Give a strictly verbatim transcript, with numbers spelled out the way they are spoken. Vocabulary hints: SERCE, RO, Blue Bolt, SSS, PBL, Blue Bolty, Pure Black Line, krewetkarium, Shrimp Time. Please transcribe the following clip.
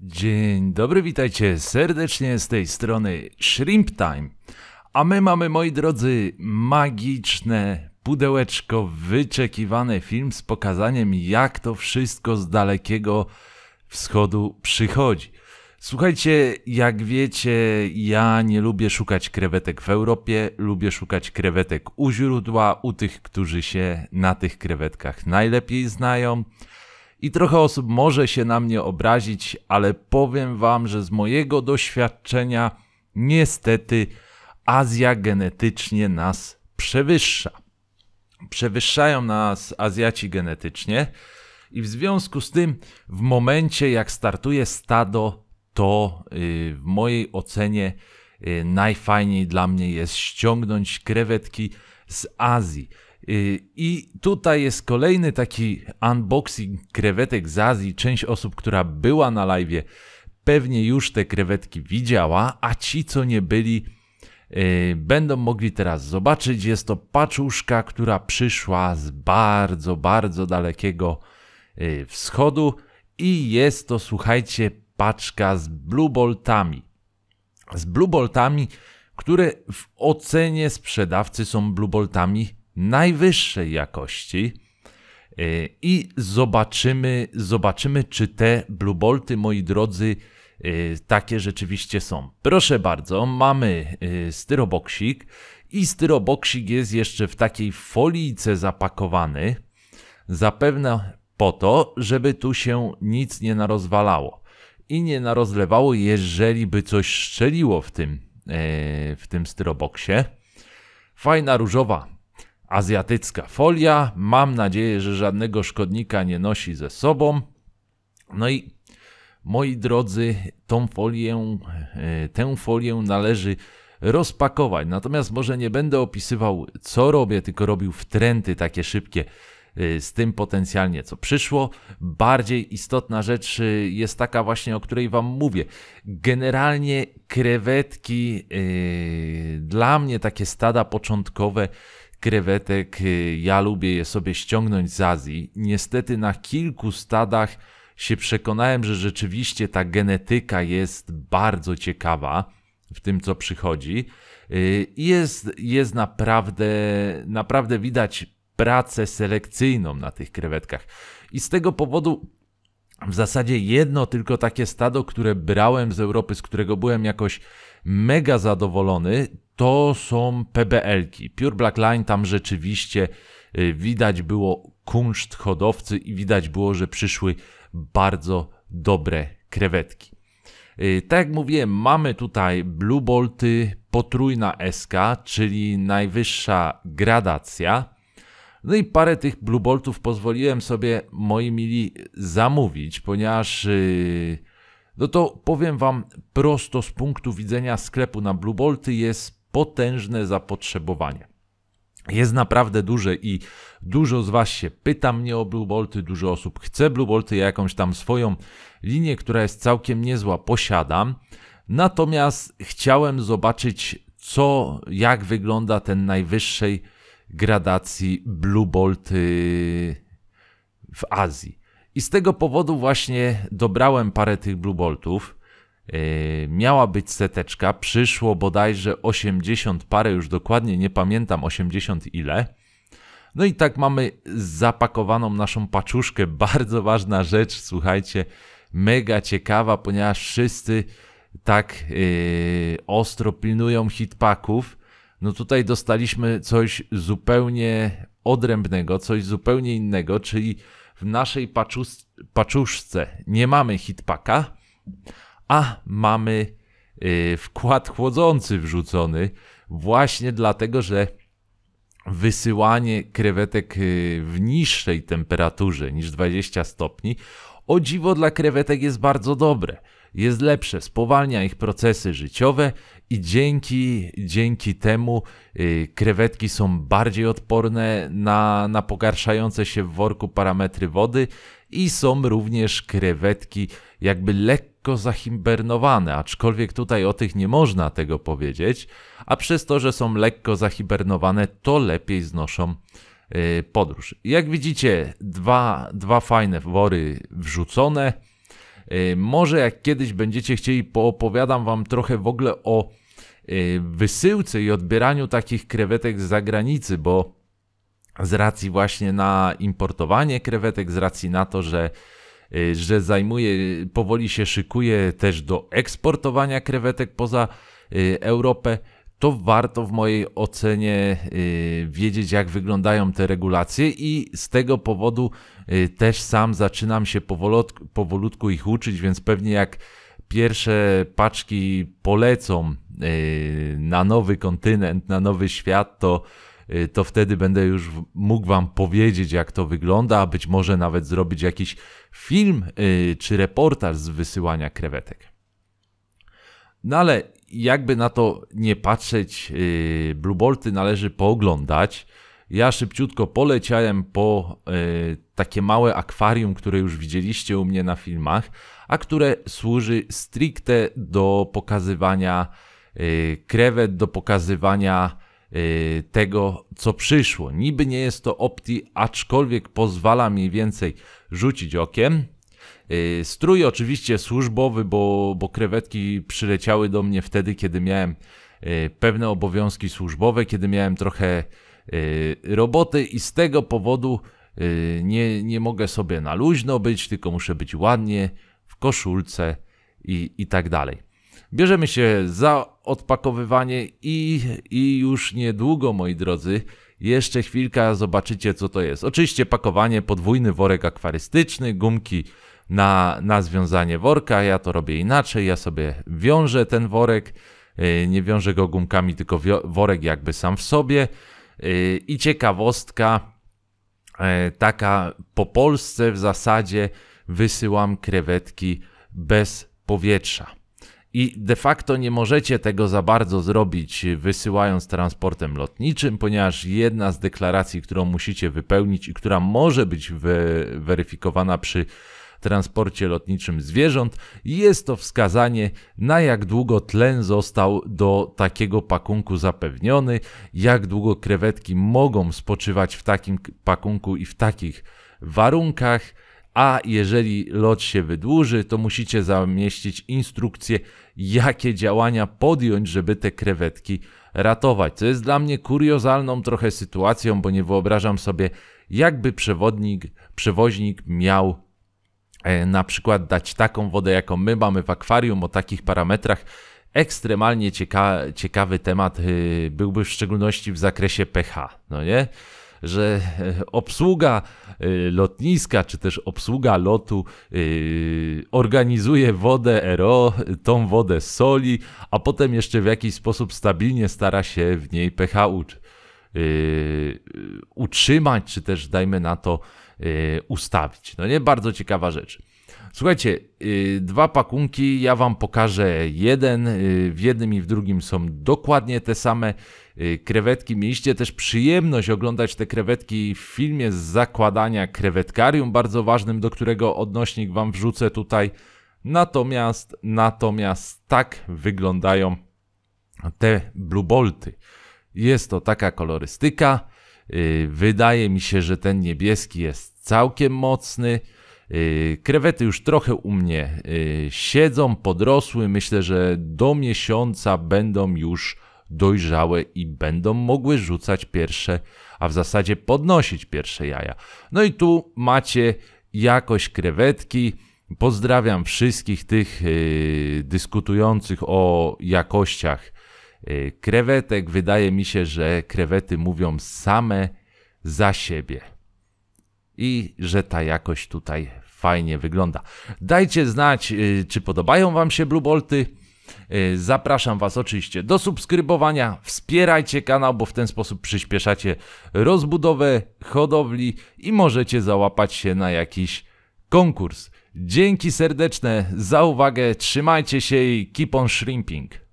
Dzień dobry, witajcie serdecznie z tej strony Shrimp Time. A my mamy, moi drodzy, magiczne pudełeczko, wyczekiwany film z pokazaniem, jak to wszystko z Dalekiego Wschodu przychodzi. Słuchajcie, jak wiecie, ja nie lubię szukać krewetek w Europie, lubię szukać krewetek u źródła, u tych, którzy się na tych krewetkach najlepiej znają. I trochę osób może się na mnie obrazić, ale powiem wam, że z mojego doświadczenia niestety Azja genetycznie nas przewyższa. Przewyższają nas Azjaci genetycznie i w związku z tym w momencie, jak startuje stado, to yy, w mojej ocenie yy, najfajniej dla mnie jest ściągnąć krewetki z Azji. I tutaj jest kolejny taki unboxing krewetek z Azji. Część osób, która była na live'ie, pewnie już te krewetki widziała, a ci, co nie byli, yy, będą mogli teraz zobaczyć. Jest to paczuszka, która przyszła z bardzo, bardzo Dalekiego yy, Wschodu i jest to, słuchajcie, paczka z Blue Boltami. Z Blue Boltami, które w ocenie sprzedawcy są Blue Boltami najwyższej jakości i zobaczymy, zobaczymy, czy te Blue Bolty, moi drodzy, takie rzeczywiście są. Proszę bardzo, mamy styroboksik i styroboksik jest jeszcze w takiej folijce zapakowany, zapewne po to, żeby tu się nic nie narozwalało i nie narozlewało, jeżeli by coś strzeliło w tym, w tym styroboksie. Fajna różowa azjatycka folia, mam nadzieję, że żadnego szkodnika nie nosi ze sobą. No i moi drodzy, tą folię, tę folię należy rozpakować. Natomiast może nie będę opisywał, co robię, tylko robił wtręty takie szybkie z tym potencjalnie, co przyszło. Bardziej istotna rzecz jest taka właśnie, o której wam mówię. Generalnie krewetki, yy, dla mnie takie stada początkowe krewetek, ja lubię je sobie ściągnąć z Azji. Niestety na kilku stadach się przekonałem, że rzeczywiście ta genetyka jest bardzo ciekawa w tym, co przychodzi. Jest, jest naprawdę, naprawdę widać pracę selekcyjną na tych krewetkach. I z tego powodu w zasadzie jedno tylko takie stado, które brałem z Europy, z którego byłem jakoś mega zadowolony, to są P B L-ki. Pure Black Line, tam rzeczywiście widać było kunszt hodowcy i widać było, że przyszły bardzo dobre krewetki. Tak jak mówiłem, mamy tutaj Blue Bolty, potrójna S K, czyli najwyższa gradacja. No i parę tych Blue Boltów pozwoliłem sobie, moi mili, zamówić, ponieważ... No to powiem wam prosto, z punktu widzenia sklepu na Blue Bolty jest potężne zapotrzebowanie. Jest naprawdę duże i dużo z was się pyta mnie o Blue Bolty, dużo osób chce Blue Bolty, ja jakąś tam swoją linię, która jest całkiem niezła, posiadam. Natomiast chciałem zobaczyć, co, jak wygląda ten najwyższej gradacji Blue Bolt w Azji. I z tego powodu właśnie dobrałem parę tych Blue Boltów. Yy, miała być seteczka, przyszło bodajże osiemdziesiąt parę, już dokładnie nie pamiętam, osiemdziesiąt ile. No i tak mamy zapakowaną naszą paczuszkę. Bardzo ważna rzecz, słuchajcie, mega ciekawa, ponieważ wszyscy tak yy, ostro pilnują hitpaków. No tutaj dostaliśmy coś zupełnie odrębnego, coś zupełnie innego, czyli w naszej paczus paczuszce nie mamy hitpaka, a mamy yy, wkład chłodzący wrzucony, właśnie dlatego, że wysyłanie krewetek yy, w niższej temperaturze niż dwadzieścia stopni, o dziwo, dla krewetek jest bardzo dobre. Jest lepsze, spowalnia ich procesy życiowe i dzięki, dzięki temu yy, krewetki są bardziej odporne na, na pogarszające się w worku parametry wody i są również krewetki jakby lekko zahibernowane, aczkolwiek tutaj o tych nie można tego powiedzieć, a przez to, że są lekko zahibernowane, to lepiej znoszą yy, podróż. Jak widzicie, dwa, dwa fajne wory wrzucone. Może jak kiedyś będziecie chcieli, poopowiadam wam trochę w ogóle o wysyłce i odbieraniu takich krewetek z zagranicy, bo z racji właśnie na importowanie krewetek, z racji na to, że że zajmuje, powoli się szykuje też do eksportowania krewetek poza Europę, to warto w mojej ocenie wiedzieć, jak wyglądają te regulacje, i z tego powodu też sam zaczynam się powolutku, powolutku ich uczyć, więc pewnie jak pierwsze paczki polecą na nowy kontynent, na nowy świat, to to wtedy będę już mógł wam powiedzieć, jak to wygląda, a być może nawet zrobić jakiś film czy reportaż z wysyłania krewetek. No ale jakby na to nie patrzeć, Blue Bolty należy pooglądać. Ja szybciutko poleciałem po takie małe akwarium, które już widzieliście u mnie na filmach, a które służy stricte do pokazywania krewet, do pokazywania tego, co przyszło. Niby nie jest to opti, aczkolwiek pozwala mniej więcej rzucić okiem. Strój oczywiście służbowy, bo, bo krewetki przyleciały do mnie wtedy, kiedy miałem pewne obowiązki służbowe, kiedy miałem trochę roboty i z tego powodu nie, nie mogę sobie na luźno być, tylko muszę być ładnie w koszulce i, i tak dalej. Bierzemy się za odpakowywanie i, i już niedługo, moi drodzy, jeszcze chwilkę zobaczycie, co to jest. Oczywiście pakowanie, podwójny worek akwarystyczny, gumki na, na związanie worka. Ja to robię inaczej, ja sobie wiążę ten worek, nie wiążę go gumkami, tylko worek jakby sam w sobie. I ciekawostka taka, po Polsce w zasadzie wysyłam krewetki bez powietrza. I de facto nie możecie tego za bardzo zrobić, wysyłając transportem lotniczym, ponieważ jedna z deklaracji, którą musicie wypełnić i która może być weryfikowana przy transporcie lotniczym zwierząt, jest to wskazanie, na jak długo tlen został do takiego pakunku zapewniony, jak długo krewetki mogą spoczywać w takim pakunku i w takich warunkach. A jeżeli lot się wydłuży, to musicie zamieścić instrukcję, jakie działania podjąć, żeby te krewetki ratować. Co jest dla mnie kuriozalną trochę sytuacją, bo nie wyobrażam sobie, jakby przewodnik, przewoźnik miał e, na przykład dać taką wodę, jaką my mamy w akwarium, o takich parametrach. Ekstremalnie cieka ciekawy temat y, byłby w szczególności w zakresie pH, no nie? Że obsługa lotniska, czy też obsługa lotu yy, organizuje wodę R O, tą wodę soli, a potem jeszcze w jakiś sposób stabilnie stara się w niej pH ut yy, utrzymać, czy też dajmy na to yy, ustawić. No nie, bardzo ciekawa rzecz. Słuchajcie, yy, dwa pakunki, ja wam pokażę jeden, yy, w jednym i w drugim są dokładnie te same yy, krewetki. Mieliście też przyjemność oglądać te krewetki w filmie z zakładania krewetkarium, bardzo ważnym, do którego odnośnik wam wrzucę tutaj. Natomiast, natomiast tak wyglądają te Blue Bolty. Jest to taka kolorystyka, yy, wydaje mi się, że ten niebieski jest całkiem mocny. Krewety już trochę u mnie siedzą, podrosły, myślę, że do miesiąca będą już dojrzałe i będą mogły rzucać pierwsze, a w zasadzie podnosić pierwsze jaja. No i tu macie jakość krewetki. Pozdrawiam wszystkich tych dyskutujących o jakościach krewetek. Wydaje mi się, że krewety mówią same za siebie i że ta jakość tutaj fajnie wygląda. Dajcie znać, czy podobają wam się Blue Bolty. Zapraszam was oczywiście do subskrybowania, wspierajcie kanał, bo w ten sposób przyspieszacie rozbudowę hodowli i możecie załapać się na jakiś konkurs. Dzięki serdeczne za uwagę, trzymajcie się i keep on shrimping.